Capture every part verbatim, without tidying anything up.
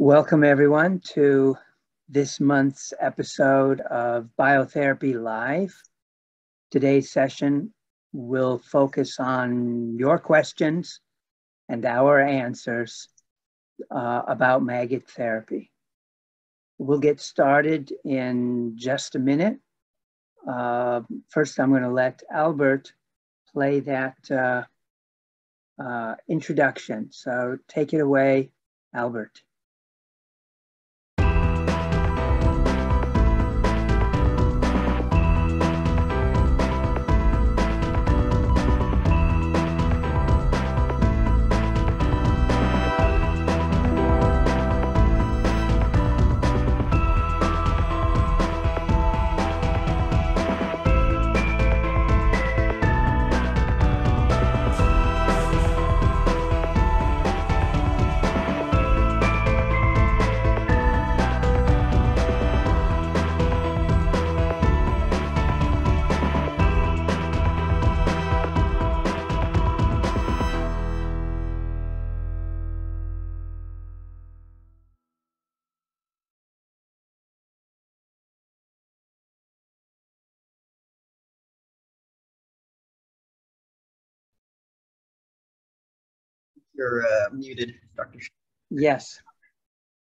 Welcome everyone to this month's episode of Biotherapy Live. Today's session will focus on your questions and our answers uh, about maggot therapy. We'll get started in just a minute. Uh, first, I'm going to let Albert play that uh, uh, introduction. So take it away, Albert. You're uh, muted, Doctor Yes.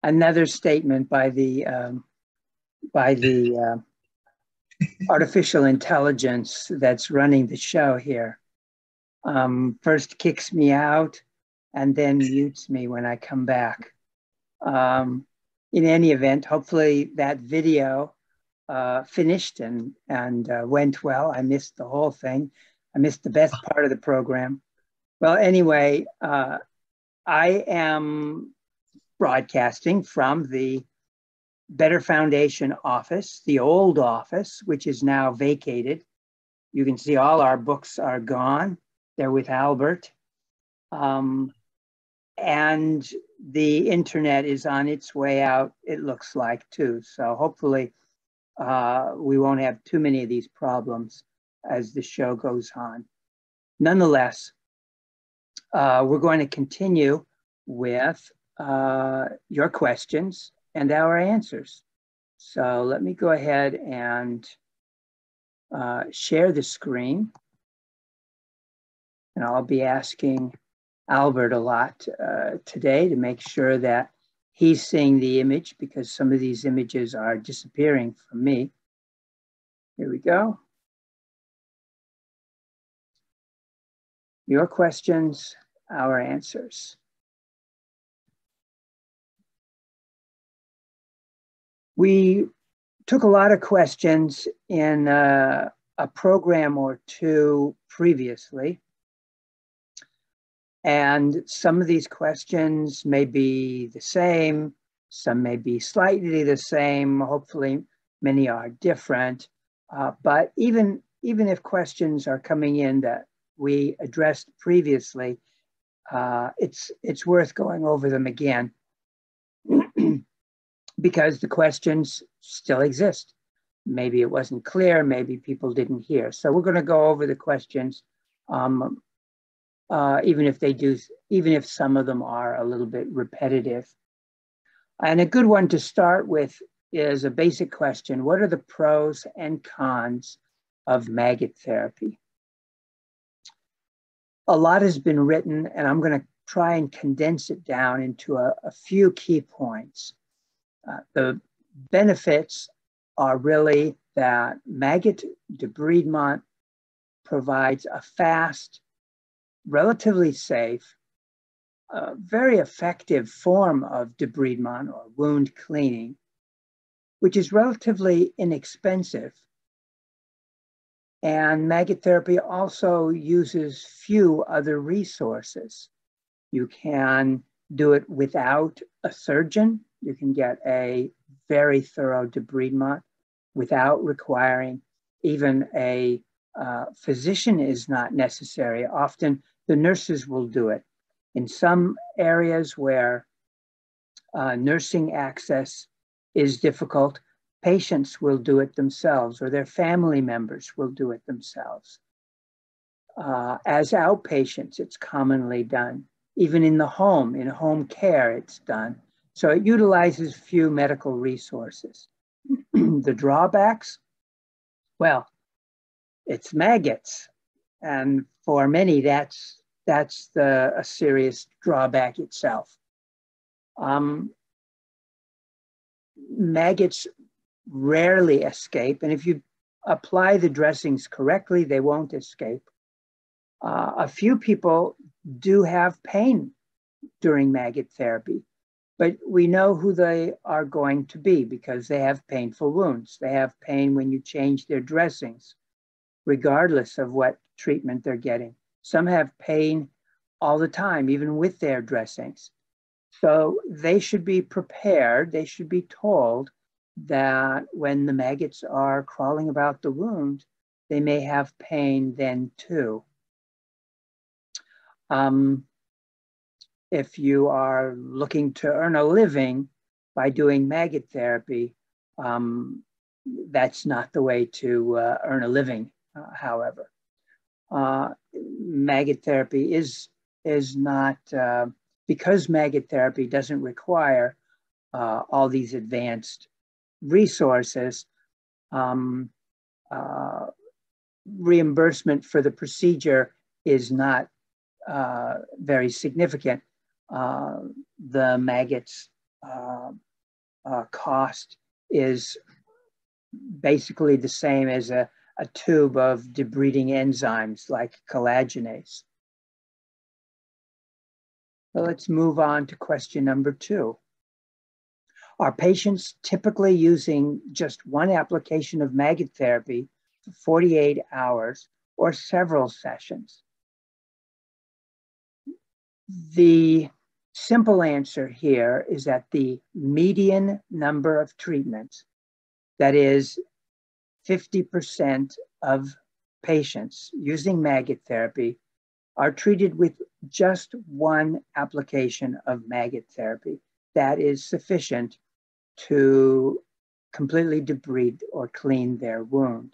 Another statement by the um, by the uh, artificial intelligence that's running the show here. Um, first kicks me out and then mutes me when I come back. Um, in any event, hopefully that video uh, finished and, and uh, went well. I missed the whole thing. I missed the best part of the program. Well, anyway, uh, I am broadcasting from the B T E R Foundation office, the old office, which is now vacated. You can see all our books are gone. They're with Albert. Um, and the internet is on its way out, it looks like, too. So hopefully uh, we won't have too many of these problems as the show goes on. Nonetheless, Uh, we're going to continue with uh, your questions and our answers. So let me go ahead and uh, share the screen. And I'll be asking Albert a lot uh, today to make sure that he's seeing the image, because some of these images are disappearing from me. Here we go. Your questions, our answers. We took a lot of questions in uh, a program or two previously. And some of these questions may be the same, some may be slightly the same, hopefully many are different. Uh, but even, even if questions are coming in that we addressed previously, uh, it's, it's worth going over them again because the questions still exist. Maybe it wasn't clear, maybe people didn't hear. So we're gonna go over the questions, um, uh, even if they do, even if some of them are a little bit repetitive. And a good one to start with is a basic question. What are the pros and cons of maggot therapy? A lot has been written, and I'm going to try and condense it down into a, a few key points. Uh, the benefits are really that maggot debridement provides a fast, relatively safe, uh, very effective form of debridement or wound cleaning, which is relatively inexpensive. And maggot therapy also uses few other resources. You can do it without a surgeon. You can get a very thorough debridement without requiring even a uh, physician is not necessary. Often the nurses will do it. In some areas where uh, nursing access is difficult, patients will do it themselves, or their family members will do it themselves. Uh, as outpatients, it's commonly done. Even in the home, in home care, it's done. So it utilizes few medical resources. The drawbacks, well, it's maggots. And for many, that's, that's the, a serious drawback itself. Um, maggots rarely escape. And if you apply the dressings correctly, they won't escape. Uh, a few people do have pain during maggot therapy, but we know who they are going to be because they have painful wounds. They have pain when you change their dressings, regardless of what treatment they're getting. Some have pain all the time, even with their dressings. So they should be prepared. They should be told that when the maggots are crawling about the wound, they may have pain then too. Um, if you are looking to earn a living by doing maggot therapy, um, that's not the way to uh, earn a living, uh, however. Uh, maggot therapy is, is not, uh, because maggot therapy doesn't require uh, all these advanced resources, um, uh, reimbursement for the procedure is not Uh, very significant. Uh, the maggots uh, uh, cost is basically the same as a, a tube of debriding enzymes like collagenase. So let's move on to question number two. Are patients typically using just one application of maggot therapy for forty-eight hours or several sessions? The simple answer here is that the median number of treatments, that is fifty percent of patients using maggot therapy, are treated with just one application of maggot therapy. That is sufficient to completely debride or clean their wound.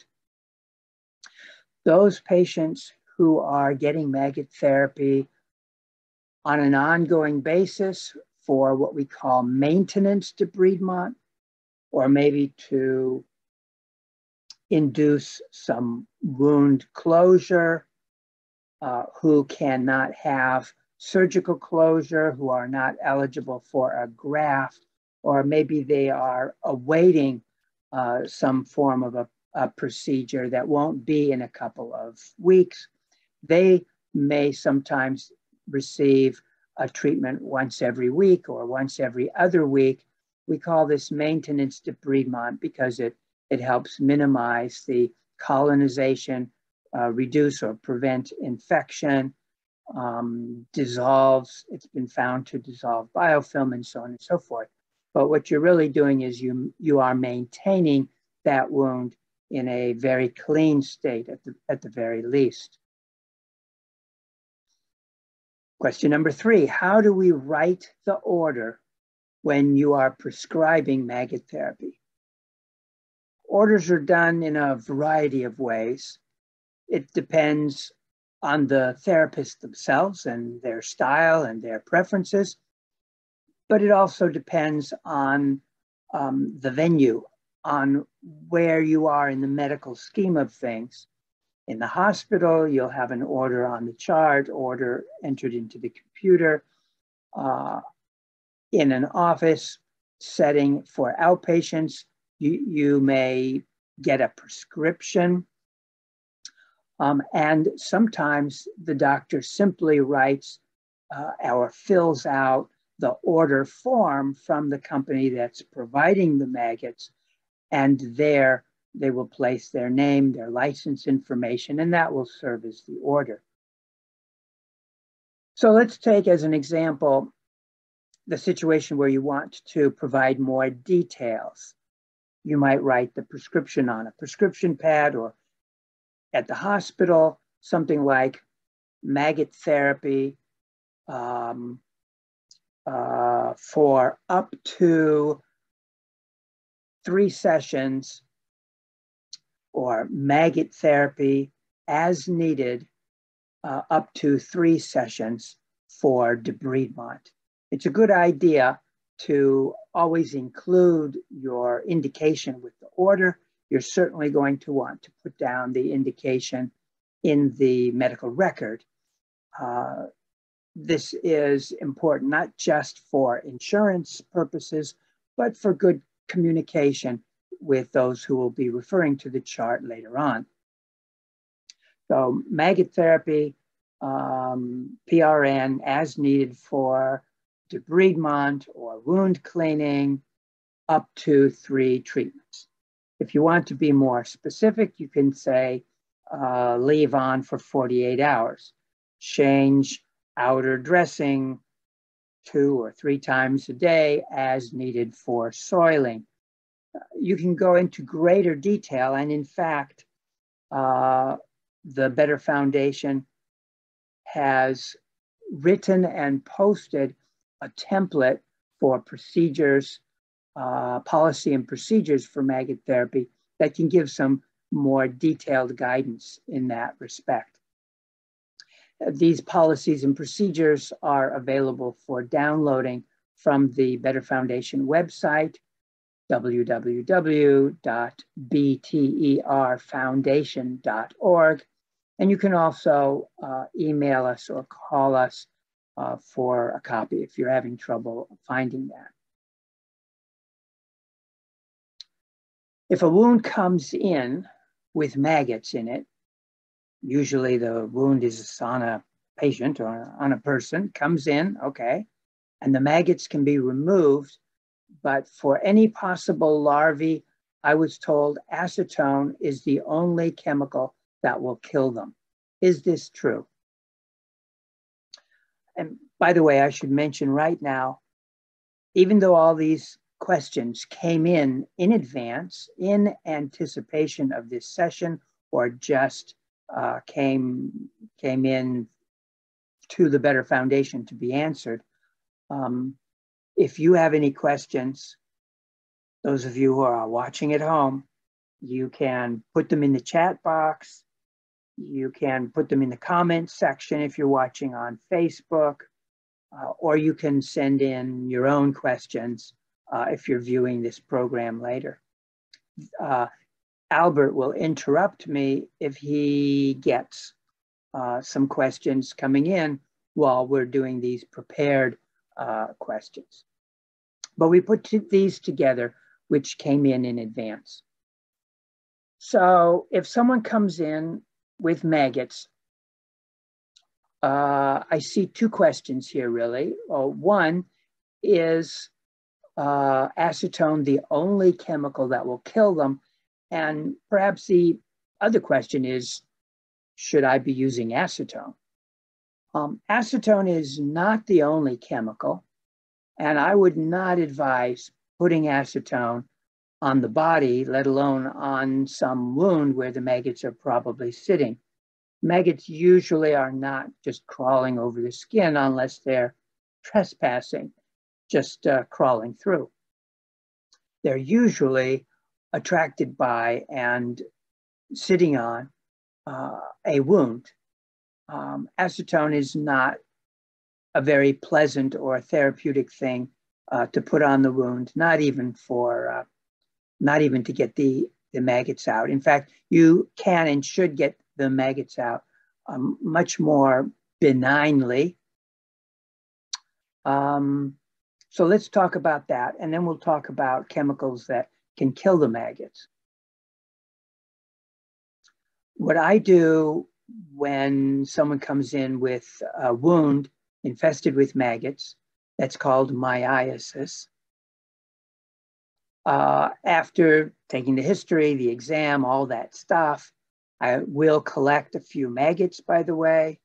Those patients who are getting maggot therapy on an ongoing basis for what we call maintenance debridement, or maybe to induce some wound closure, uh, who cannot have surgical closure, who are not eligible for a graft, or maybe they are awaiting uh, some form of a, a procedure that won't be in a couple of weeks. They may sometimes receive a treatment once every week or once every other week. We call this maintenance debridement because it, it helps minimize the colonization, uh, reduce or prevent infection, um, dissolves, it's been found to dissolve biofilm and so on and so forth. But what you're really doing is you, you are maintaining that wound in a very clean state at the, at the very least. Question number three, how do we write the order when you are prescribing maggot therapy? Orders are done in a variety of ways. It depends on the therapist themselves and their style and their preferences, but it also depends on um, the venue, on where you are in the medical scheme of things. In the hospital, you'll have an order on the chart, order entered into the computer. Uh, in an office setting for outpatients, you, you may get a prescription. Um, and sometimes the doctor simply writes uh, or fills out the order form from the company that's providing the maggots, and there they will place their name, their license information, and that will serve as the order. So let's take as an example the situation where you want to provide more details. You might write the prescription on a prescription pad, or at the hospital, something like maggot therapy um, uh, for up to three sessions, or maggot therapy as needed, uh, up to three sessions for debridement. It's a good idea to always include your indication with the order. You're certainly going to want to put down the indication in the medical record. Uh, this is important, not just for insurance purposes, but for good communication with those who will be referring to the chart later on. So maggot therapy, um, P R N as needed for debridement or wound cleaning, up to three treatments. If you want to be more specific, you can say uh, leave on for forty-eight hours, change outer dressing two or three times a day as needed for soiling. You can go into greater detail, and in fact, uh, the B T E R Foundation has written and posted a template for procedures, uh, policy and procedures for maggot therapy that can give some more detailed guidance in that respect. These policies and procedures are available for downloading from the B T E R Foundation website, w w w dot b t e r foundation dot org. And you can also uh, email us or call us uh, for a copy if you're having trouble finding that. If a wound comes in with maggots in it, usually the wound is on a patient or on a person, comes in, okay, and the maggots can be removed, but for any possible larvae, I was told acetone is the only chemical that will kill them. Is this true? And by the way, I should mention right now, even though all these questions came in in advance, in anticipation of this session, or just uh, came, came in to the B T E R Foundation to be answered, um, if you have any questions, those of you who are watching at home, you can put them in the chat box. You can put them in the comments section if you're watching on Facebook, uh, or you can send in your own questions uh, if you're viewing this program later. Uh, Albert will interrupt me if he gets uh, some questions coming in while we're doing these prepared Uh, questions. But we put these together, which came in in advance. So if someone comes in with maggots, uh, I see two questions here really. Oh, one is uh, acetone the only chemical that will kill them? And perhaps the other question is, should I be using acetone? Um, acetone is not the only chemical, and I would not advise putting acetone on the body, let alone on some wound where the maggots are probably sitting. Maggots usually are not just crawling over the skin unless they're trespassing, just uh, crawling through. They're usually attracted by and sitting on uh, a wound. Um, acetone is not a very pleasant or therapeutic thing uh, to put on the wound, not even for, uh, not even to get the, the maggots out. In fact, you can and should get the maggots out um, much more benignly. Um, so let's talk about that, and then we'll talk about chemicals that can kill the maggots. What I do when someone comes in with a wound infested with maggots, that's called myiasis. Uh, after taking the history, the exam, all that stuff, I will collect a few maggots, by the way.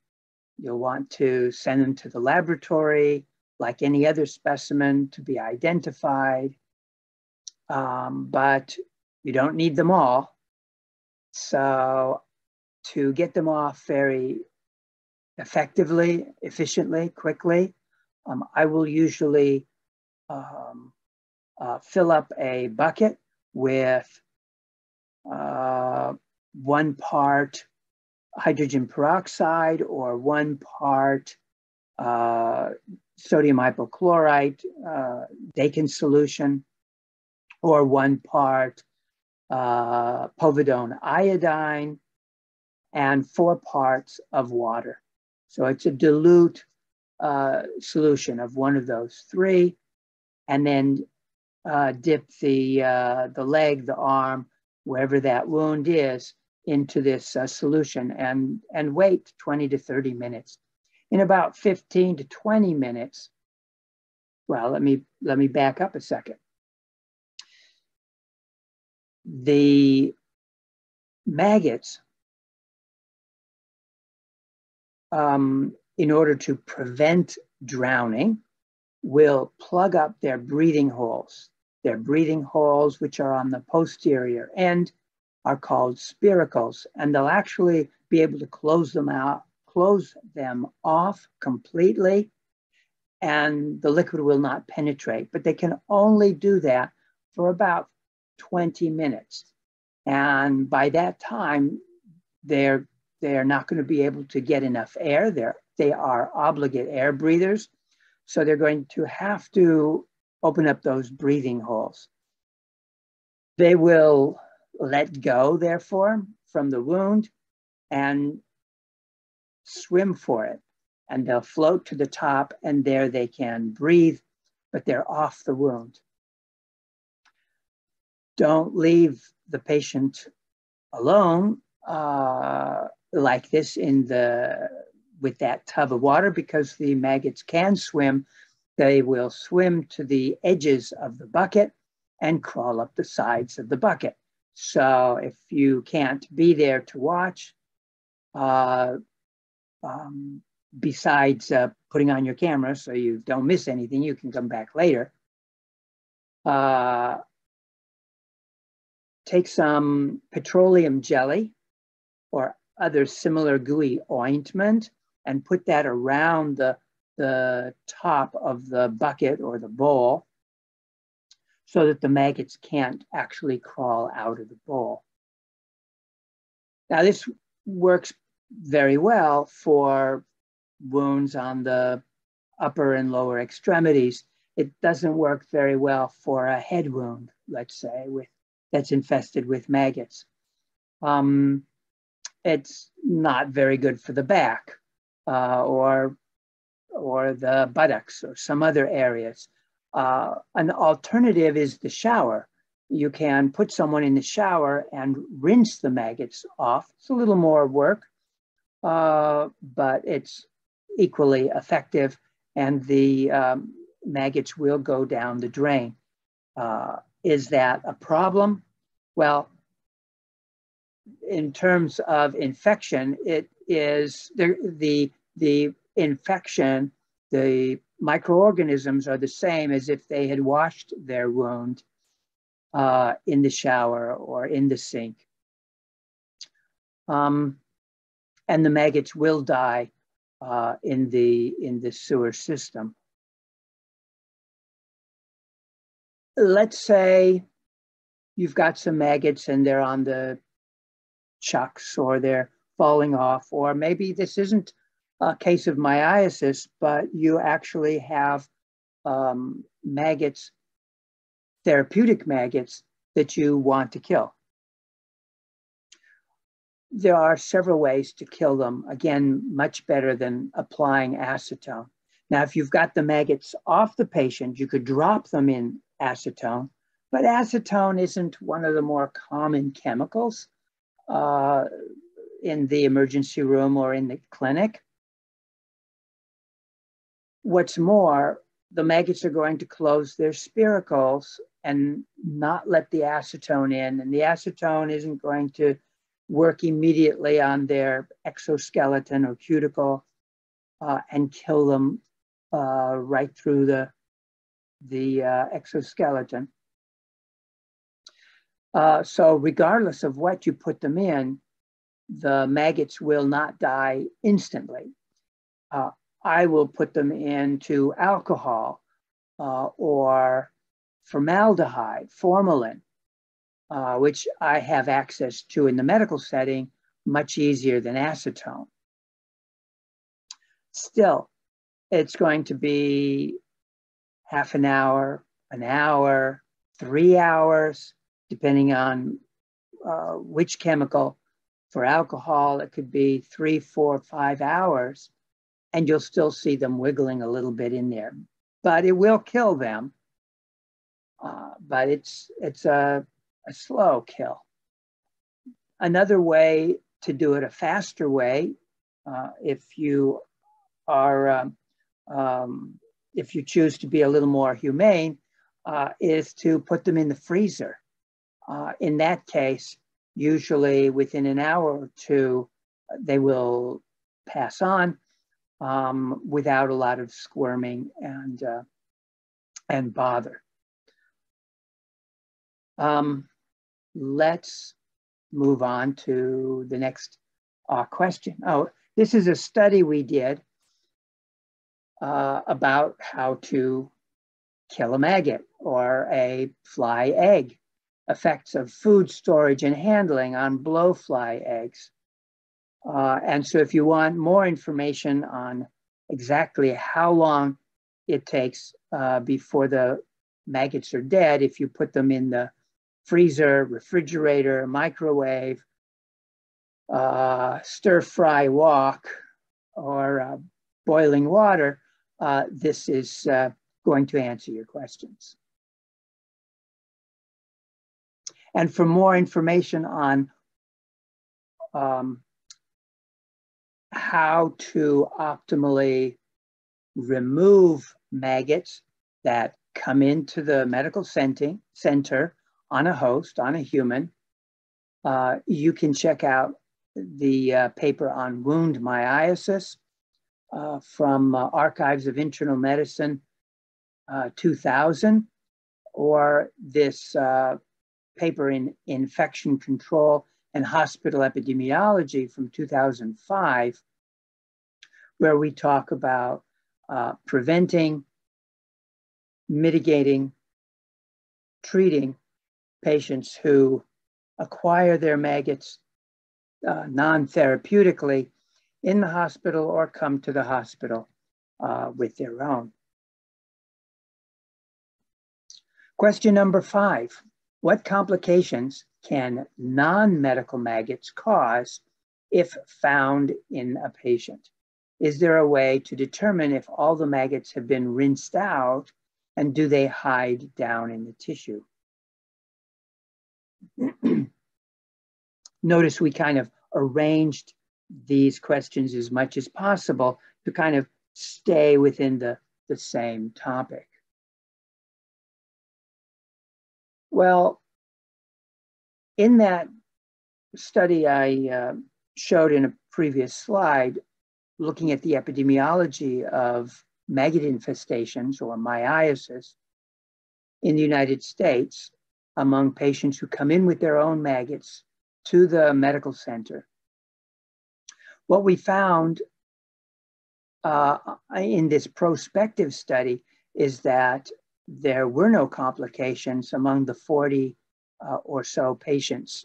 You'll want to send them to the laboratory, like any other specimen, to be identified. Um, but you don't need them all. So to get them off very effectively, efficiently, quickly, um, I will usually um, uh, fill up a bucket with uh, one part hydrogen peroxide or one part uh, sodium hypochlorite, uh, Dakin solution, or one part uh, povidone iodine, and four parts of water. So it's a dilute uh, solution of one of those three, and then uh, dip the, uh, the leg, the arm, wherever that wound is, into this uh, solution, and, and wait twenty to thirty minutes. In about fifteen to twenty minutes, well, let me, let me back up a second. The maggots, um, in order to prevent drowning, will plug up their breathing holes. Their breathing holes, which are on the posterior end, are called spiracles, and they'll actually be able to close them out, close them off completely, and the liquid will not penetrate. But they can only do that for about twenty minutes. And by that time, they're, they're not going to be able to get enough air. They're, they are obligate air breathers, so they're going to have to open up those breathing holes. They will let go, therefore, from the wound and swim for it. And they'll float to the top, and there they can breathe, but they're off the wound. Don't leave the patient alone uh, like this in the, with that tub of water, because the maggots can swim. They will swim to the edges of the bucket and crawl up the sides of the bucket. So if you can't be there to watch, uh, um, besides uh, putting on your camera so you don't miss anything, you can come back later. Uh, take some petroleum jelly or other similar gooey ointment and put that around the, the top of the bucket or the bowl, so that the maggots can't actually crawl out of the bowl. Now, this works very well for wounds on the upper and lower extremities. It doesn't work very well for a head wound, let's say, with, that's infested with maggots. Um, it's not very good for the back uh, or, or the buttocks or some other areas. Uh, an alternative is the shower. You can put someone in the shower and rinse the maggots off. It's a little more work, uh, but it's equally effective, and the um, maggots will go down the drain. Uh, is that a problem? Well, in terms of infection, it is the, the, the infection, the microorganisms are the same as if they had washed their wound uh, in the shower or in the sink. Um, and the maggots will die uh, in, the, in the sewer system. Let's say you've got some maggots and they're on the chucks or they're falling off, or maybe this isn't a case of myiasis, but you actually have um, maggots, therapeutic maggots, that you want to kill. There are several ways to kill them, again, much better than applying acetone. Now, if you've got the maggots off the patient, you could drop them in acetone, but acetone isn't one of the more common chemicals uh, in the emergency room or in the clinic. What's more, the maggots are going to close their spiracles and not let the acetone in, and the acetone isn't going to work immediately on their exoskeleton or cuticle uh, and kill them uh, right through the, the uh, exoskeleton. Uh, so regardless of what you put them in, the maggots will not die instantly. Uh, I will put them into alcohol uh, or formaldehyde, formalin, uh, which I have access to in the medical setting much easier than acetone. Still, it's going to be half an hour, an hour, three hours, depending on uh, which chemical. For alcohol, it could be three, four, five hours, and you'll still see them wiggling a little bit in there. But it will kill them, uh, but it's, it's a, a slow kill. Another way to do it, a faster way, uh, if you are, um, um, if you choose to be a little more humane, uh, is to put them in the freezer. Uh, in that case, usually within an hour or two, they will pass on um, without a lot of squirming and, uh, and bother. Um, let's move on to the next uh, question. Oh, this is a study we did uh, about how to kill a maggot or a fly egg, effects of food storage and handling on blowfly eggs. Uh, and so if you want more information on exactly how long it takes uh, before the maggots are dead, if you put them in the freezer, refrigerator, microwave, uh, stir-fry wok, or uh, boiling water, uh, this is uh, going to answer your questions. And for more information on um, how to optimally remove maggots that come into the medical center on a host, on a human, uh, you can check out the uh, paper on wound myiasis uh, from uh, Archives of Internal Medicine uh, two thousand, or this uh, paper in Infection Control and Hospital Epidemiology from two thousand five, where we talk about uh, preventing, mitigating, treating patients who acquire their maggots uh, non-therapeutically in the hospital or come to the hospital uh, with their own. Question number five, what complications can non-medical maggots cause if found in a patient? Is there a way to determine if all the maggots have been rinsed out, and do they hide down in the tissue? Notice we kind of arranged these questions as much as possible to kind of stay within the, the same topic. Well, in that study I uh, showed in a previous slide, looking at the epidemiology of maggot infestations or myiasis in the United States, among patients who come in with their own maggots to the medical center. What we found uh, in this prospective study is that there were no complications among the forty uh, or so patients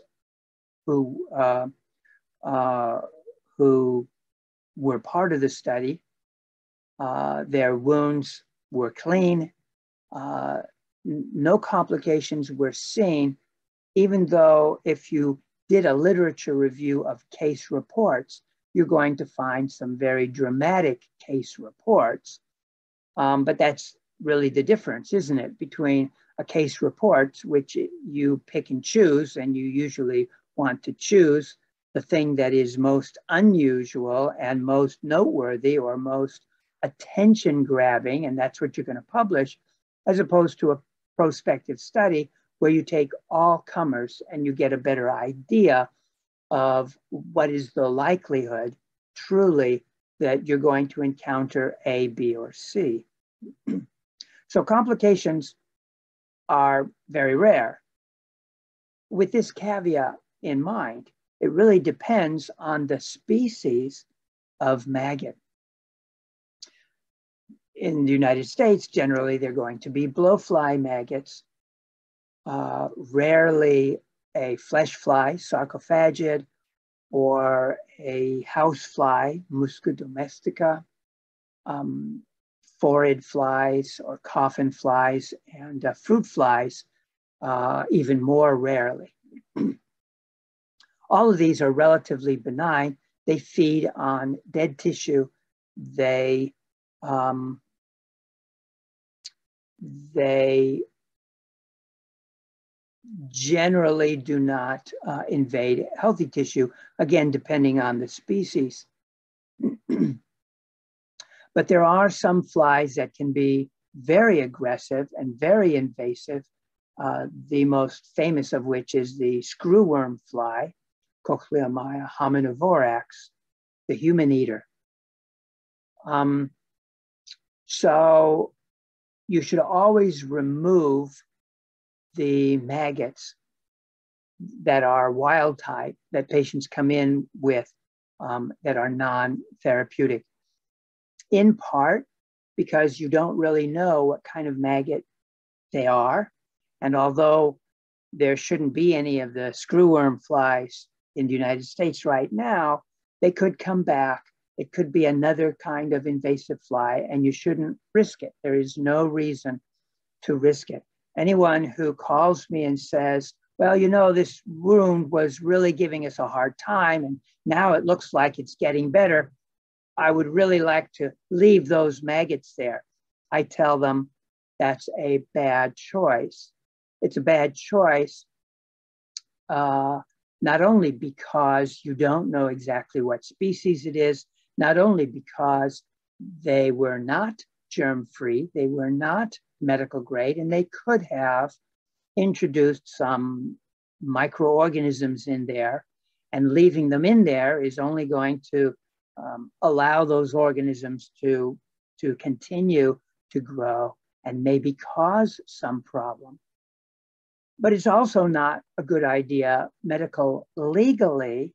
who, uh, uh, who were part of the study. Uh, their wounds were clean. Uh, No complications were seen, even though if you did a literature review of case reports, you're going to find some very dramatic case reports. Um, but that's really the difference, isn't it, between a case report, which you pick and choose, and you usually want to choose the thing that is most unusual and most noteworthy or most attention-grabbing, and that's what you're going to publish, as opposed to a prospective study where you take all comers and you get a better idea of what is the likelihood truly that you're going to encounter A, B, or C. So complications are very rare. With this caveat in mind, it really depends on the species of maggot. In the United States, generally, they're going to be blowfly maggots, uh, rarely a flesh fly, sarcophagid, or a house fly, Musca domestica. Um, forid flies or coffin flies and uh, fruit flies uh, even more rarely. All of these are relatively benign. They feed on dead tissue. They, um, they generally do not uh, invade healthy tissue, again, depending on the species. But there are some flies that can be very aggressive and very invasive, uh, the most famous of which is the screwworm fly, Cochleomyia hominivorax, the human eater. Um, so you should always remove the maggots that are wild type that patients come in with um, that are non-therapeutic, in part because you don't really know what kind of maggot they are. And although there shouldn't be any of the screwworm flies in the United States right now, they could come back. It could be another kind of invasive fly, and you shouldn't risk it. There is no reason to risk it. Anyone who calls me and says, well, you know, this wound was really giving us a hard time, and now it looks like it's getting better, I would really like to leave those maggots there. I tell them that's a bad choice. It's a bad choice, uh, not only because you don't know exactly what species it is, not only because they were not germ-free, they were not medical grade, and they could have introduced some microorganisms in there, and leaving them in there is only going to um, allow those organisms to, to continue to grow and maybe cause some problem. But it's also not a good idea medical legally,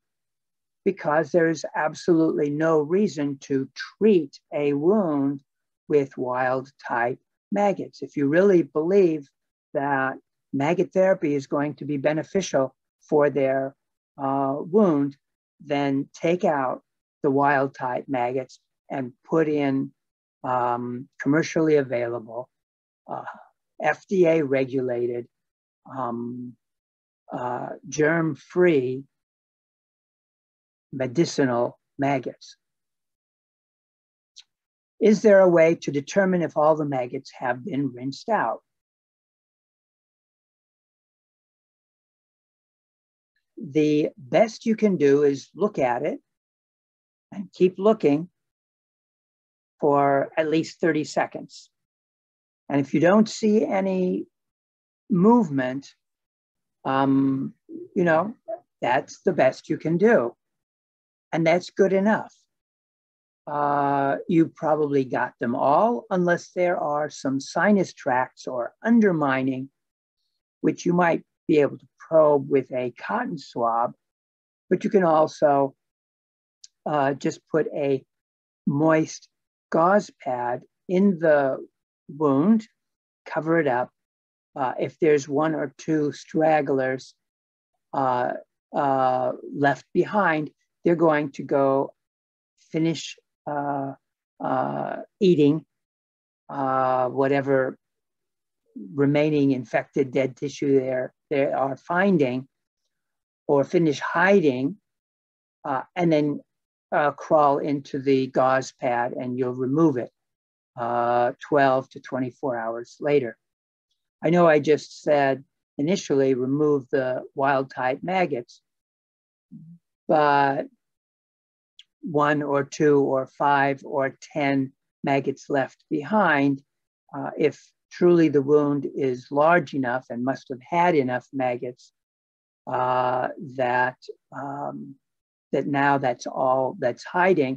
because there is absolutely no reason to treat a wound with wild type maggots. If you really believe that maggot therapy is going to be beneficial for their uh, wound, then take out the wild type maggots and put in um, commercially available, uh, F D A regulated, um, uh, germ-free medicinal maggots. Is there a way to determine if all the maggots have been rinsed out? The best you can do is look at it and keep looking for at least thirty seconds. And if you don't see any movement, um, you know, that's the best you can do. And that's good enough. Uh, you probably got them all, unless there are some sinus tracts or undermining, which you might be able to probe with a cotton swab, but you can also uh, just put a moist gauze pad in the wound, cover it up. Uh, if there's one or two stragglers uh, uh, left behind, they're going to go finish Uh, uh, eating uh, whatever remaining infected dead tissue there they are finding, or finish hiding, uh, and then uh, crawl into the gauze pad, and you'll remove it uh, twelve to twenty-four hours later. I know I just said initially remove the wild type maggots, but one or two or five or ten maggots left behind, uh, if truly the wound is large enough and must have had enough maggots, uh, that, um, that now that's all that's hiding,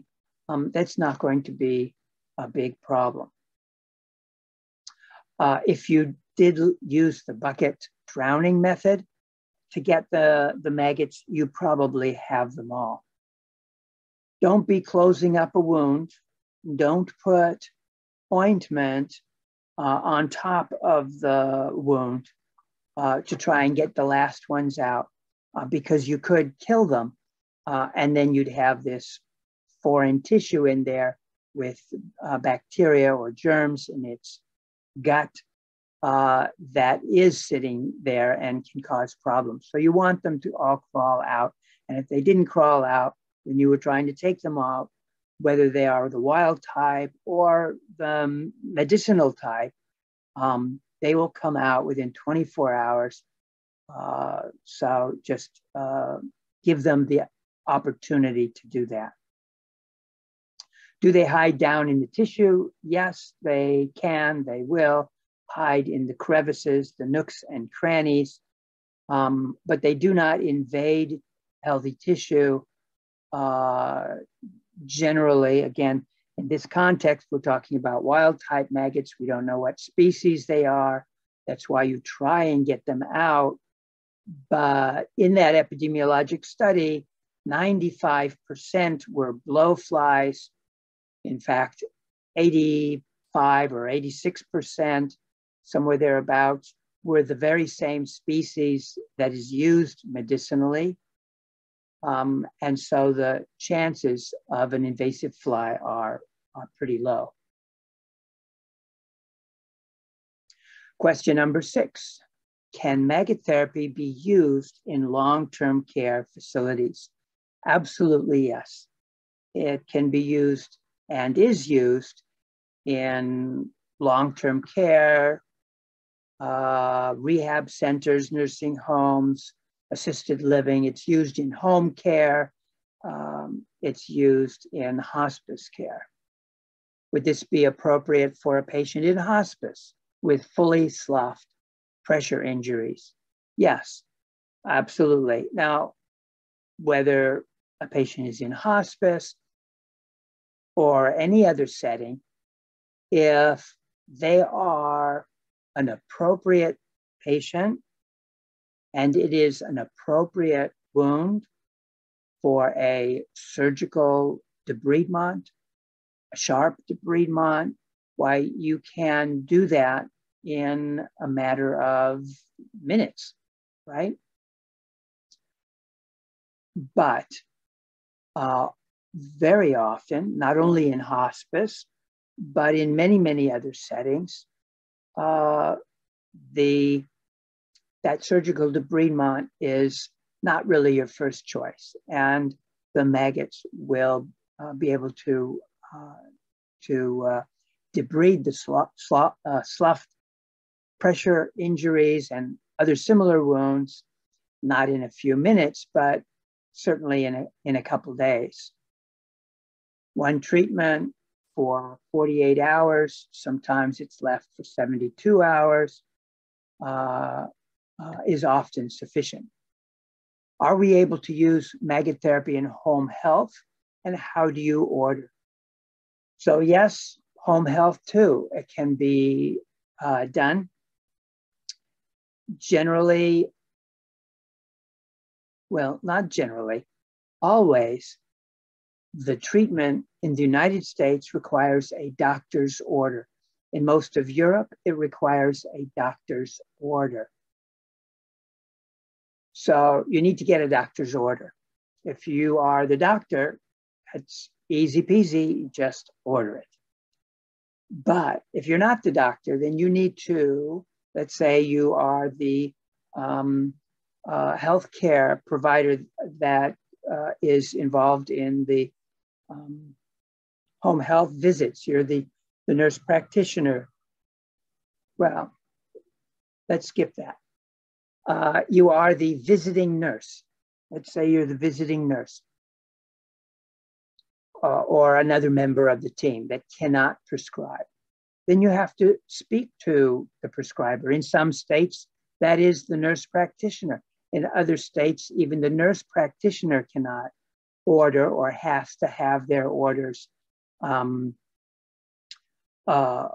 um, that's not going to be a big problem. Uh, if you did use the bucket drowning method to get the, the maggots, you probably have them all. Don't be closing up a wound. Don't put ointment uh, on top of the wound uh, to try and get the last ones out, uh, because you could kill them. Uh, and then you'd have this foreign tissue in there with uh, bacteria or germs in its gut uh, that is sitting there and can cause problems. So you want them to all crawl out. And if they didn't crawl out when you were trying to take them out, whether they are the wild type or the medicinal type, um, they will come out within twenty-four hours. Uh, so just uh, give them the opportunity to do that. Do they hide down in the tissue? Yes, they can, they will hide in the crevices, the nooks and crannies, um, but they do not invade healthy tissue. Uh, generally, again, in this context, we're talking about wild type maggots. We don't know what species they are. That's why you try and get them out. But in that epidemiologic study, ninety-five percent were blowflies. In fact, eighty-five or eighty-six percent, somewhere thereabouts, were the very same species that is used medicinally. Um, and so the chances of an invasive fly are, are pretty low. Question number six, can maggot therapy be used in long-term care facilities? Absolutely, yes. It can be used and is used in long-term care, uh, rehab centers, nursing homes, assisted living. It's used in home care. Um, it's used in hospice care. Would this be appropriate for a patient in hospice with fully sloughed pressure injuries? Yes, absolutely. Now, whether a patient is in hospice or any other setting, if they are an appropriate patient and it is an appropriate wound for a surgical debridement, a sharp debridement, why you can do that in a matter of minutes, right? But uh, very often, not only in hospice, but in many, many other settings, uh, the, that surgical debridement is not really your first choice. And the maggots will uh, be able to, uh, to uh, debride the slough, slough, uh, slough pressure injuries and other similar wounds, not in a few minutes, but certainly in a, in a couple days. One treatment for forty-eight hours, sometimes it's left for seventy-two hours, uh, uh, is often sufficient. Are we able to use maggot therapy in home health? And how do you order? So yes, home health too, it can be uh, done. Generally, well, not generally, always, the treatment in the United States requires a doctor's order. In most of Europe, it requires a doctor's order. So you need to get a doctor's order. If you are the doctor, it's easy peasy, just order it. But if you're not the doctor, then you need to, let's say you are the um, uh, healthcare provider that uh, is involved in the Um, home health visits, you're the, the nurse practitioner. Well, let's skip that. Uh, you are the visiting nurse. Let's say you're the visiting nurse uh, or another member of the team that cannot prescribe. Then you have to speak to the prescriber. In some states, that is the nurse practitioner. In other states, even the nurse practitioner cannot order or has to have their orders um, uh,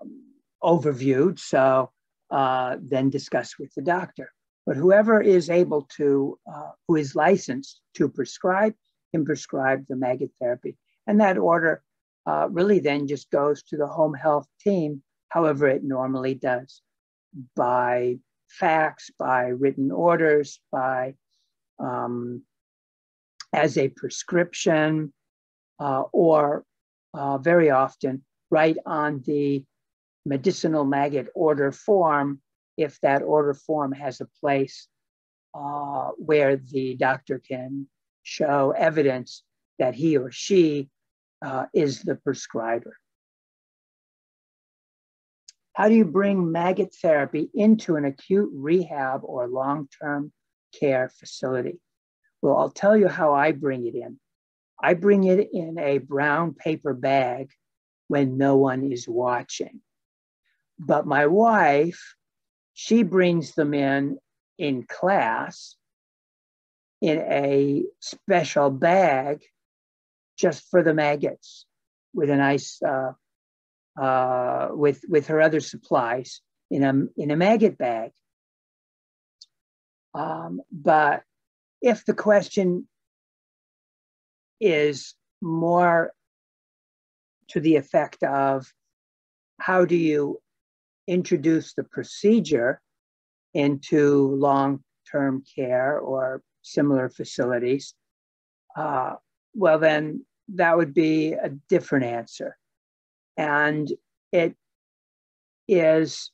overviewed, so uh, then discuss with the doctor. But whoever is able to, uh, who is licensed to prescribe, can prescribe the maggot therapy. And that order uh, really then just goes to the home health team, however it normally does, by fax, by written orders, by um, as a prescription uh, or uh, very often right on the medicinal maggot order form, if that order form has a place uh, where the doctor can show evidence that he or she uh, is the prescriber. How do you bring maggot therapy into an acute rehab or long-term care facility? Well, I'll tell you how I bring it in. I bring it in a brown paper bag when no one is watching. But my wife, she brings them in in class in a special bag just for the maggots with a nice, uh, uh, with, with her other supplies in a, in a maggot bag. Um, but if the question is more to the effect of how do you introduce the procedure into long-term care or similar facilities, uh, well then that would be a different answer. And it is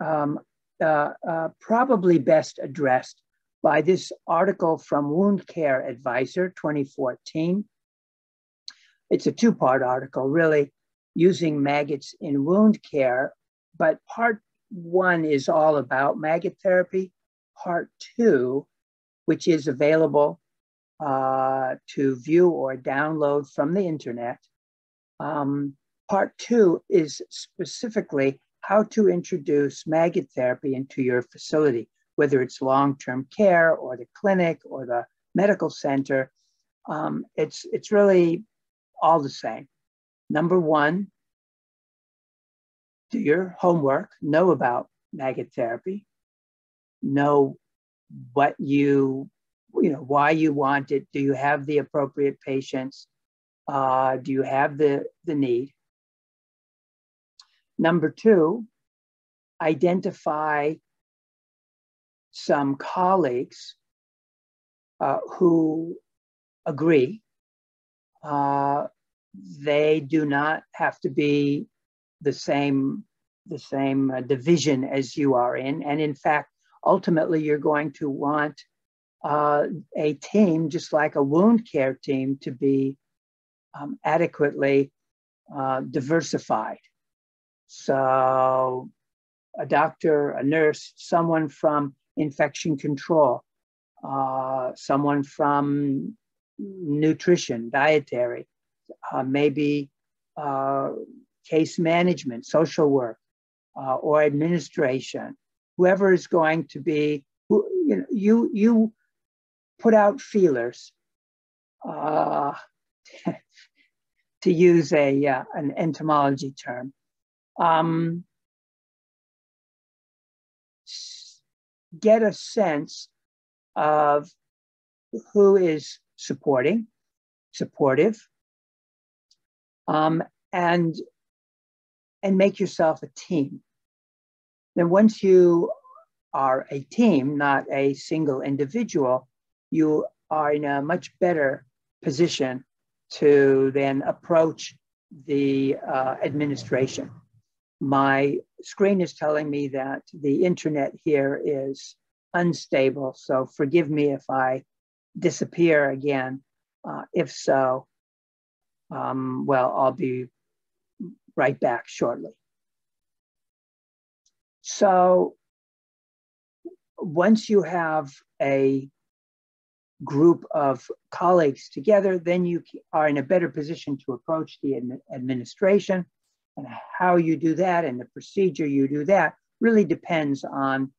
um, uh, uh, probably best addressed by this article from Wound Care Advisor twenty fourteen. It's a two-part article, really, using maggots in wound care, but part one is all about maggot therapy. Part two, which is available uh, to view or download from the internet. Um, part two is specifically how to introduce maggot therapy into your facility, whether it's long-term care or the clinic or the medical center. Um, it's, it's really all the same. Number one, do your homework, know about maggot therapy, know what you, you know, why you want it. Do you have the appropriate patients? Uh, do you have the, the need? Number two, identify some colleagues uh, who agree. Uh, they do not have to be the same, the same division as you are in. And in fact, ultimately, you're going to want uh, a team, just like a wound care team, to be um, adequately uh, diversified. So a doctor, a nurse, someone from infection control, uh, someone from nutrition, dietary, uh, maybe uh, case management, social work, uh, or administration, whoever is going to be, who, you know, you, you put out feelers, uh, to use a, uh, an entomology term. Um, get a sense of who is supporting, supportive, um, and, and make yourself a team. Then once you are a team, not a single individual, you are in a much better position to then approach the uh, administration. My screen is telling me that the internet here is unstable, so forgive me if I disappear again. Uh, if so, um, well, I'll be right back shortly. So once you have a group of colleagues together, then you are in a better position to approach the administration, and how you do that and the procedure you do that really depends on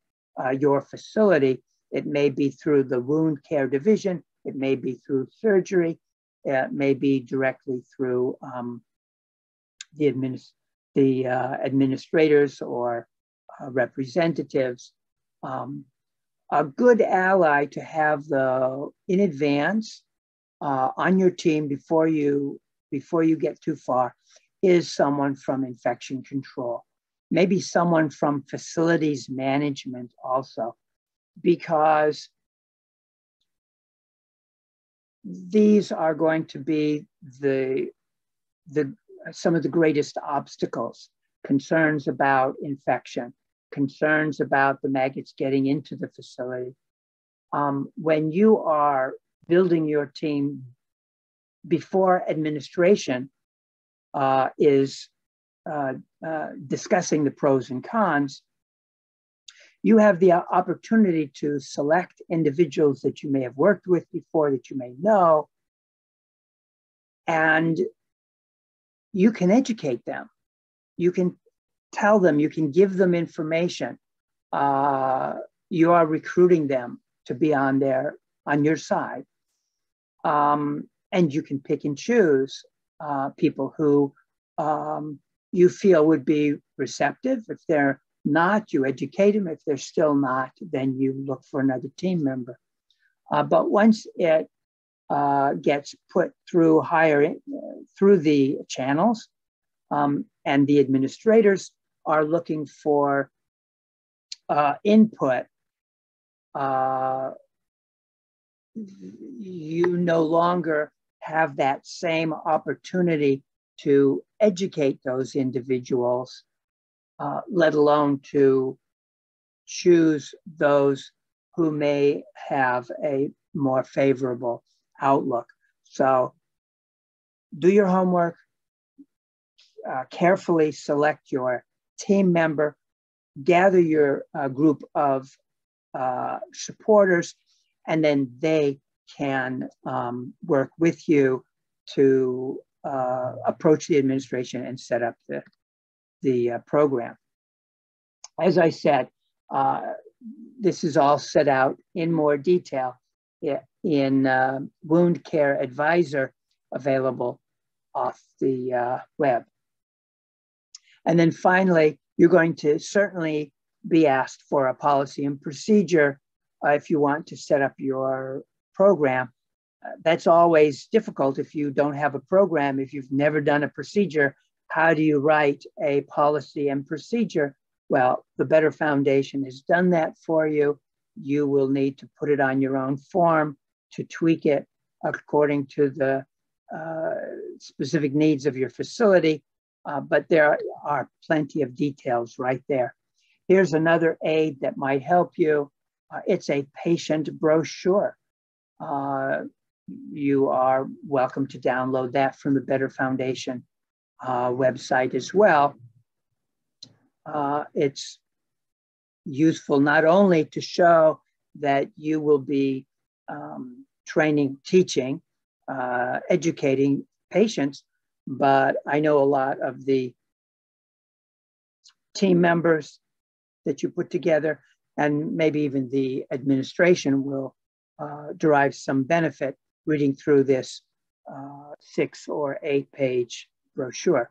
uh, your facility. It may be through the wound care division, it may be through surgery, it may be directly through um, the, administ the uh, administrators or Uh, representatives. Um, a good ally to have the, in advance uh, on your team before you, before you get too far is someone from infection control, maybe someone from facilities management also, because these are going to be the the, some of the greatest obstacles, concerns about infection, concerns about the maggots getting into the facility. Um, when you are building your team before administration uh, is uh, uh, discussing the pros and cons, you have the opportunity to select individuals that you may have worked with before, that you may know, and you can educate them. You can tell them, you can give them information. Uh, you are recruiting them to be on their, on your side. Um, and you can pick and choose uh, people who um, you feel would be receptive. If they're not, you educate them. If they're still not, then you look for another team member. Uh, but once it uh, gets put through higher, uh, through the channels, um, and the administrators are looking for uh, input, uh, you no longer have that same opportunity to educate those individuals, Uh, let alone to choose those who may have a more favorable outlook. So do your homework, uh, carefully select your team member, gather your uh, group of uh, supporters, and then they can um, work with you to uh, approach the administration and set up the the uh, program. As I said, uh, this is all set out in more detail in uh, Wound Care Advisor, available off the uh, web. And then finally, you're going to certainly be asked for a policy and procedure uh, if you want to set up your program. Uh, that's always difficult if you don't have a program, if you've never done a procedure. How do you write a policy and procedure? Well, the BTER Foundation has done that for you. You will need to put it on your own form to tweak it according to the uh, specific needs of your facility, uh, but there are plenty of details right there. Here's another aid that might help you. Uh, it's a patient brochure. Uh, you are welcome to download that from the BTER Foundation Uh, website as well. Uh, it's useful not only to show that you will be um, training, teaching, uh, educating patients, but I know a lot of the team members that you put together, and maybe even the administration, will uh, derive some benefit reading through this uh, six or eight page brochure.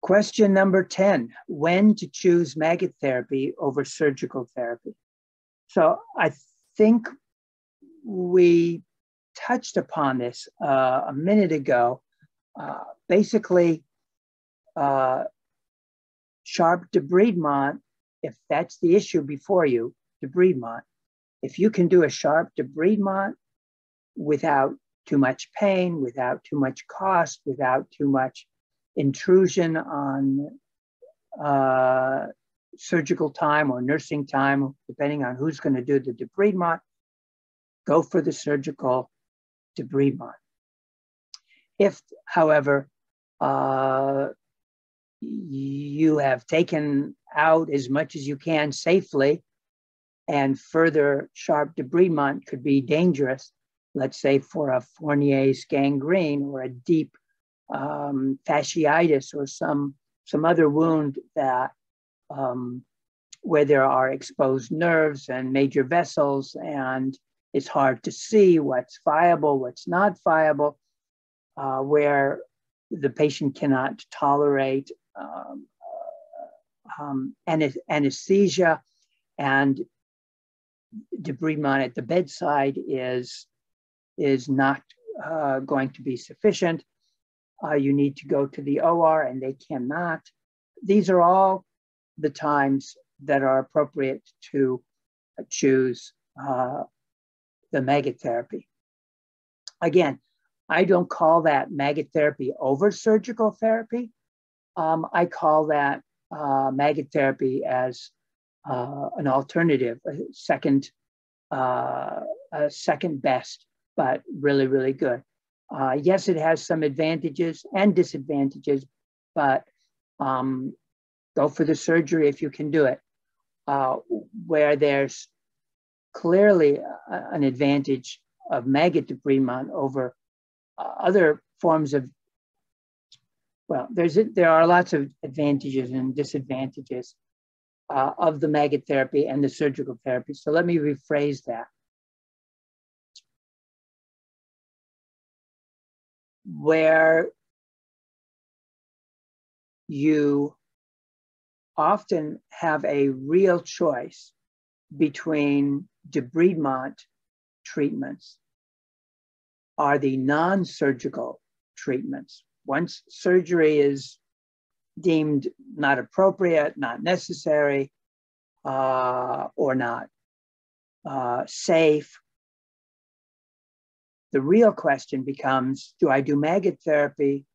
Question number ten, when to choose maggot therapy over surgical therapy? So I think we touched upon this uh, a minute ago. Uh, basically, uh, sharp debridement, if that's the issue before you, debridement, if you can do a sharp debridement without too much pain, without too much cost, without too much intrusion on uh, surgical time or nursing time, depending on who's going to do the debridement, go for the surgical debridement. If, however, uh, you have taken out as much as you can safely, and further sharp debridement could be dangerous, let's say for a Fournier's gangrene or a deep um, fasciitis or some, some other wound that, um, where there are exposed nerves and major vessels, and it's hard to see what's viable, what's not viable, uh, where the patient cannot tolerate um, um, anesthesia, and debridement at the bedside is is not uh, going to be sufficient. Uh, you need to go to the O R, and they cannot. These are all the times that are appropriate to choose uh, the maggot therapy. Again, I don't call that maggot therapy over surgical therapy. Um, I call that uh, maggot therapy as uh, an alternative, a second, uh, a second best, but really, really good. Uh, yes, it has some advantages and disadvantages, but um, go for the surgery if you can do it. Uh, where there's clearly a, an advantage of maggot debridement over uh, other forms of, well, there's a, there are lots of advantages and disadvantages uh, of the maggot therapy and the surgical therapy. So let me rephrase that. Where you often have a real choice between debridement treatments are the non-surgical treatments. Once surgery is deemed not appropriate, not necessary, uh, or not uh, safe, the real question becomes, do I do maggot therapy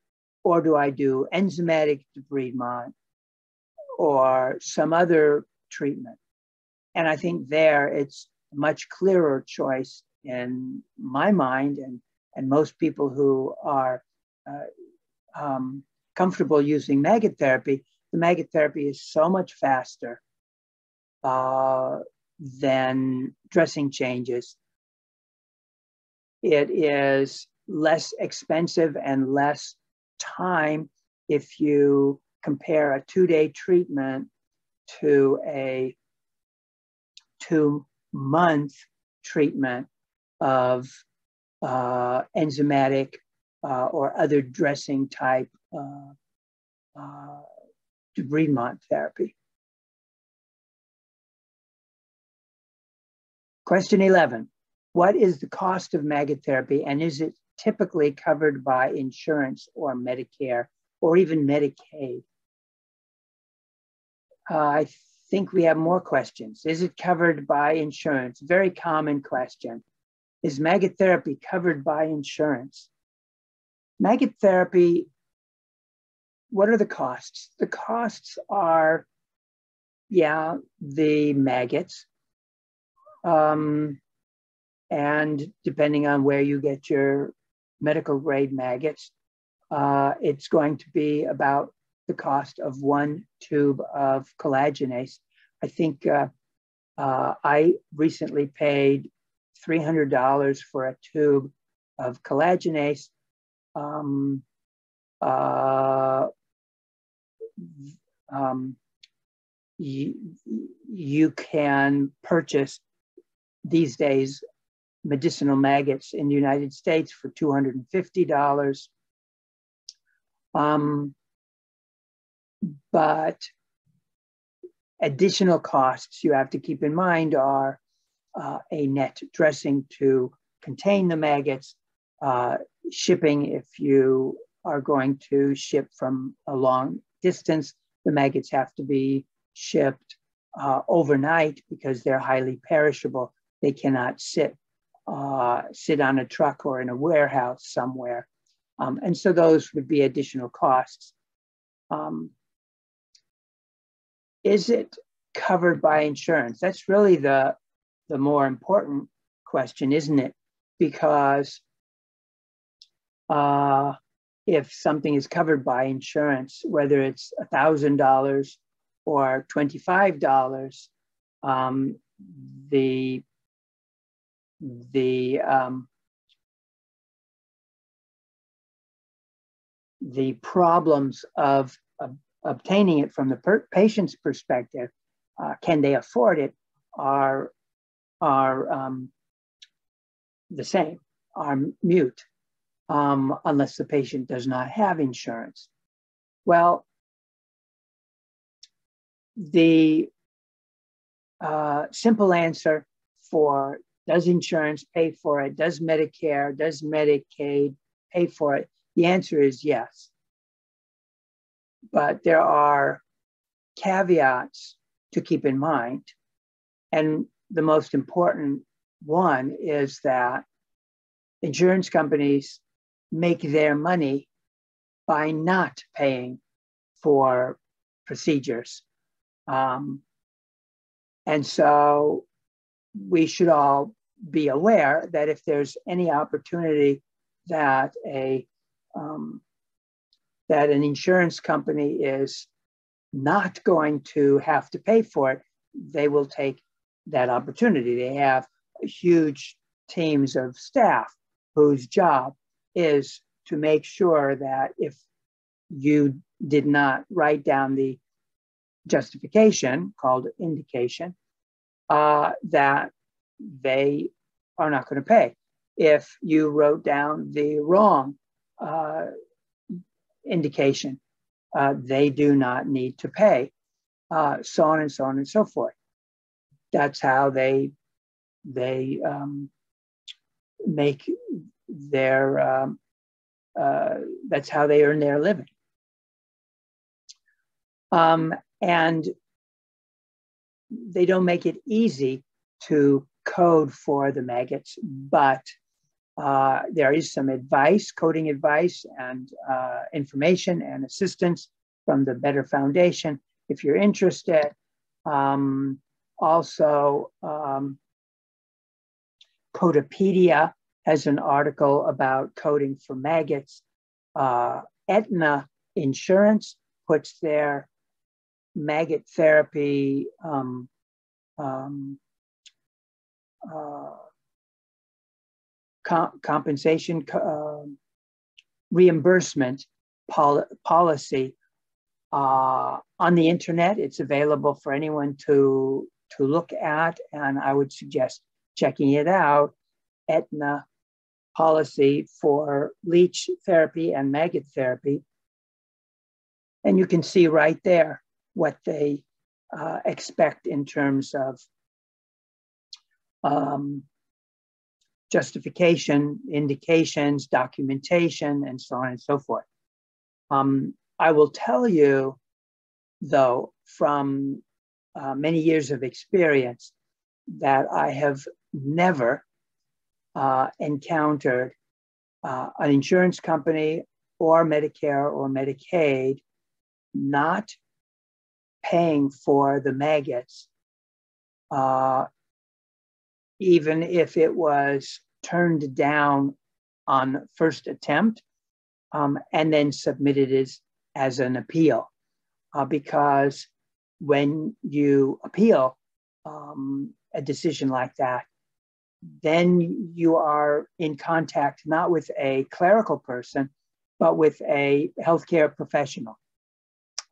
or do I do enzymatic debridement or some other treatment? And I think there it's a much clearer choice in my mind, and, and most people who are uh, um, comfortable using maggot therapy, the maggot therapy is so much faster uh, than dressing changes. It is less expensive and less time if you compare a two-day treatment to a two-month treatment of uh, enzymatic uh, or other dressing type uh, uh, debridement therapy. Question eleven, what is the cost of maggot therapy, and is it typically covered by insurance or Medicare or even Medicaid? Uh, I think we have more questions. Is it covered by insurance? Very common question. Is maggot therapy covered by insurance? Maggot therapy, what are the costs? The costs are, yeah, the maggots. Um, and depending on where you get your medical grade maggots, uh, it's going to be about the cost of one tube of collagenase. I think uh, uh, I recently paid three hundred dollars for a tube of collagenase. Um, uh, um, you, you can purchase these days medicinal maggots in the United States for two hundred fifty dollars. Um, But additional costs you have to keep in mind are uh, a net dressing to contain the maggots, uh, shipping if you are going to ship from a long distance. The maggots have to be shipped uh, overnight because they're highly perishable. They cannot sit, uh, sit on a truck or in a warehouse somewhere. Um, and so those would be additional costs. Um, Is it covered by insurance? That's really the, the more important question, isn't it? Because uh, if something is covered by insurance, whether it's one thousand dollars or twenty-five dollars, um, the, the, um, the problems of obtaining it from the per patient's perspective, uh, can they afford it, are, are um, the same, are mute, um, unless the patient does not have insurance. Well, the uh, simple answer for does insurance pay for it, does Medicare, does Medicaid pay for it, the answer is yes. But there are caveats to keep in mind. And the most important one is that insurance companies make their money by not paying for procedures. Um, and so we should all be aware that if there's any opportunity that a um, that an insurance company is not going to have to pay for it, they will take that opportunity. They have huge teams of staff whose job is to make sure that if you did not write down the justification called indication, uh, that they are not going to pay. If you wrote down the wrong uh, indication, uh, they do not need to pay, uh, so on and so on and so forth. That's how they they um, make their um, uh, that's how they earn their living. Um, and they don't make it easy to code for the maggots, but uh, there is some advice, coding advice and uh, information and assistance from the B T E R Foundation if you're interested. Um, also, um, Codapedia has an article about coding for maggots. Uh, Aetna Insurance puts their maggot therapy um, um, uh, comp compensation uh, reimbursement pol policy uh, on the internet. It's available for anyone to, to look at, and I would suggest checking it out. Aetna policy for leech therapy and maggot therapy. And you can see right there what they uh, expect in terms of um, justification, indications, documentation, and so on and so forth. Um, I will tell you, though, from uh, many years of experience, that I have never uh, encountered uh, an insurance company or Medicare or Medicaid not paying for the maggots, uh, even if it was turned down on first attempt um, and then submitted as, as an appeal. Uh, because when you appeal um, a decision like that, then you are in contact not with a clerical person, but with a healthcare professional.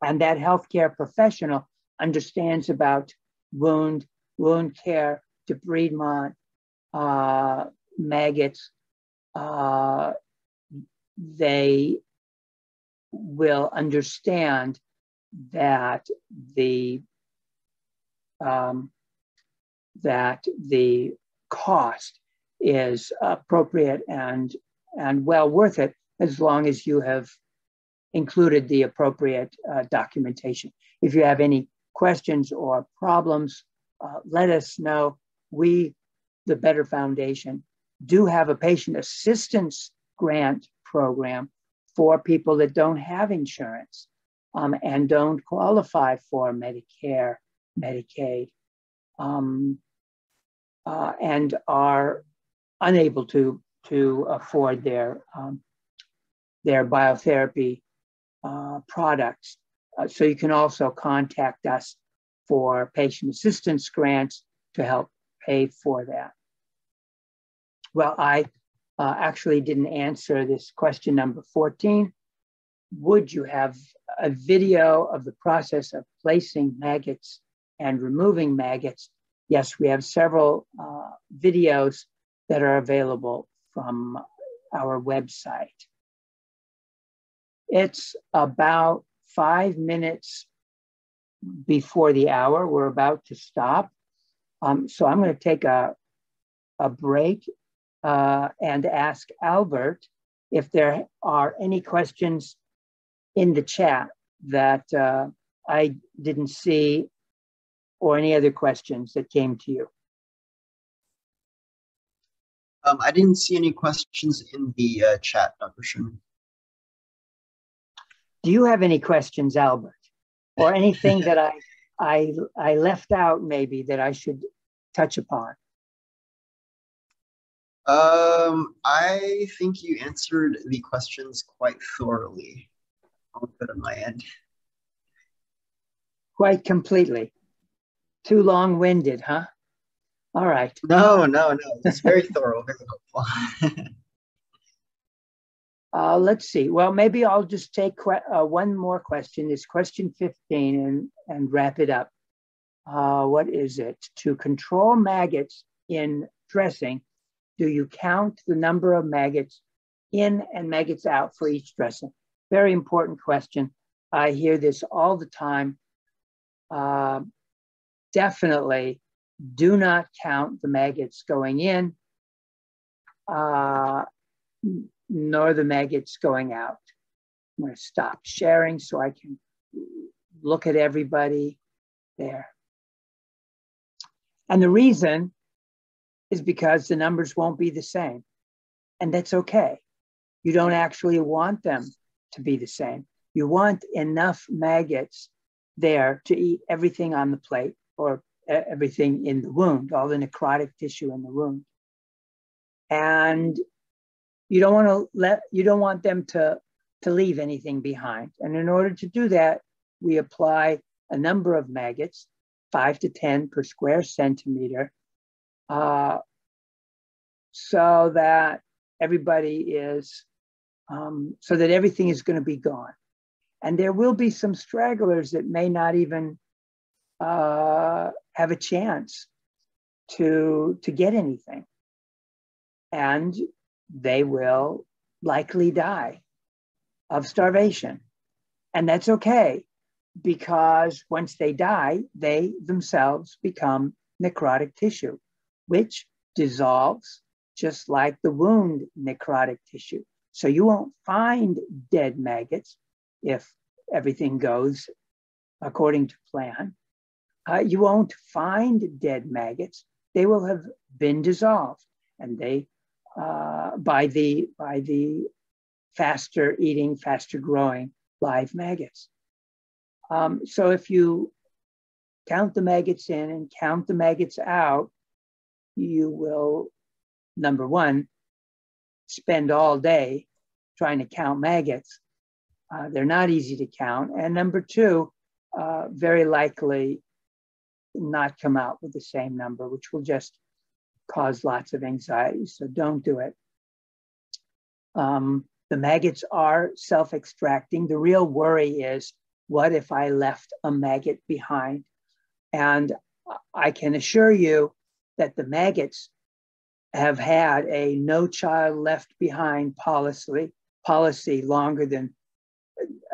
And that healthcare professional understands about wound, wound care, debridement, uh, maggots. Uh, they will understand that the um, that the cost is appropriate and and well worth it, as long as you have included the appropriate uh, documentation. If you have any questions or problems, uh, let us know. We, the B T E R Foundation, do have a patient assistance grant program for people that don't have insurance um, and don't qualify for Medicare, Medicaid, um, uh, and are unable to, to afford their, um, their biotherapy Uh, products. Uh, so you can also contact us for patient assistance grants to help pay for that. Well, I uh, actually didn't answer this question number fourteen. Would you have a video of the process of placing maggots and removing maggots? Yes, we have several uh, videos that are available from our website. It's about five minutes before the hour. We're about to stop. Um, so I'm going to take a, a break uh, and ask Albert if there are any questions in the chat that uh, I didn't see, or any other questions that came to you. Um, I didn't see any questions in the uh, chat, Doctor Sherman. Do you have any questions, Albert, or anything that I, I, I left out maybe that I should touch upon? Um, I think you answered the questions quite thoroughly. I'll put on my end. Quite completely. Too long-winded, huh? All right. No, no, no. It's very thorough, very helpful. uh, let's see. Well, maybe I'll just take uh, one more question. It's question fifteen and, and wrap it up. Uh, what is it? To control maggots in dressing, do you count the number of maggots in and maggots out for each dressing? Very important question. I hear this all the time. Uh, definitely. Do not count the maggots going in, uh, nor the maggots going out. I'm going to stop sharing so I can look at everybody there. And the reason is because the numbers won't be the same, and that's okay. You don't actually want them to be the same. You want enough maggots there to eat everything on the plate, or everything in the wound, all the necrotic tissue in the wound, and you don't want to let you don't want them to to leave anything behind. And in order to do that, we apply a number of maggots, five to ten per square centimeter, uh, so that everybody is um, so that everything is going to be gone, and there will be some stragglers that may not even Uh, have a chance to, to get anything. And they will likely die of starvation. And that's okay, because once they die, they themselves become necrotic tissue, which dissolves just like the wound necrotic tissue. So you won't find dead maggots if everything goes according to plan. Uh, you won't find dead maggots. They will have been dissolved, and they, uh, by the by the faster eating, faster growing live maggots. Um, so if you count the maggots in and count the maggots out, you will, number one, spend all day trying to count maggots. Uh, they're not easy to count. And number two, uh, very likely not come out with the same number, which will just cause lots of anxiety. So don't do it. Um, the maggots are self-extracting. The real worry is, what if I left a maggot behind? And I can assure you that the maggots have had a no child left behind policy, policy longer than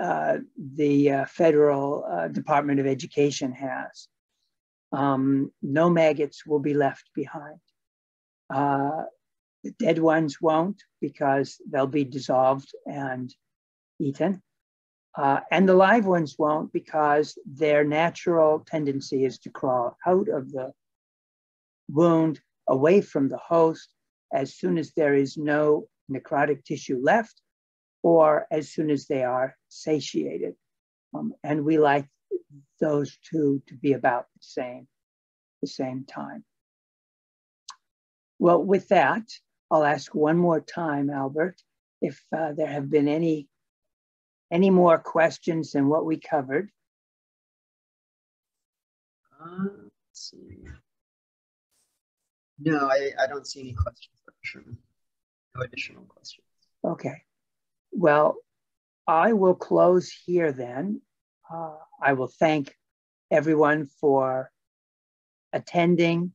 uh, the uh, federal uh, Department of Education has. Um, no maggots will be left behind. Uh, the dead ones won't, because they'll be dissolved and eaten. Uh, and the live ones won't, because their natural tendency is to crawl out of the wound, away from the host, as soon as there is no necrotic tissue left, or as soon as they are satiated. Um, and we like those two to be about the same, the same time. Well, with that, I'll ask one more time, Albert, if uh, there have been any, any more questions than what we covered. Uh, let's see. No, I, I don't see any questions, for sure. No additional questions. Okay. Well, I will close here then. Uh, I will thank everyone for attending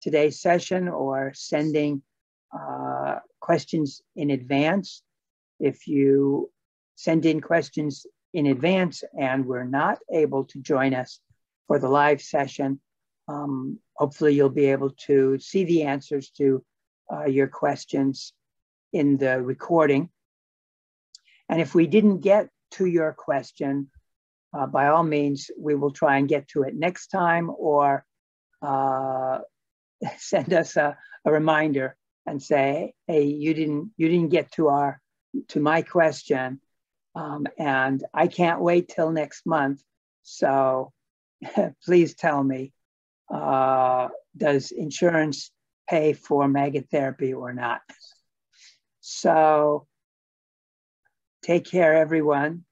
today's session, or sending uh, questions in advance. If you send in questions in advance and were not able to join us for the live session, um, hopefully you'll be able to see the answers to uh, your questions in the recording. And if we didn't get to your question, Uh, by all means, we will try and get to it next time, or uh, send us a, a reminder and say, hey, you didn't you didn't get to our to my question, um, and I can't wait till next month. So please tell me, uh, does insurance pay for maggot therapy or not? So take care, everyone.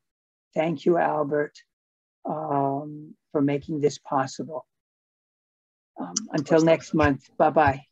Thank you, Albert, um, for making this possible. Um, until next month. Bye-bye.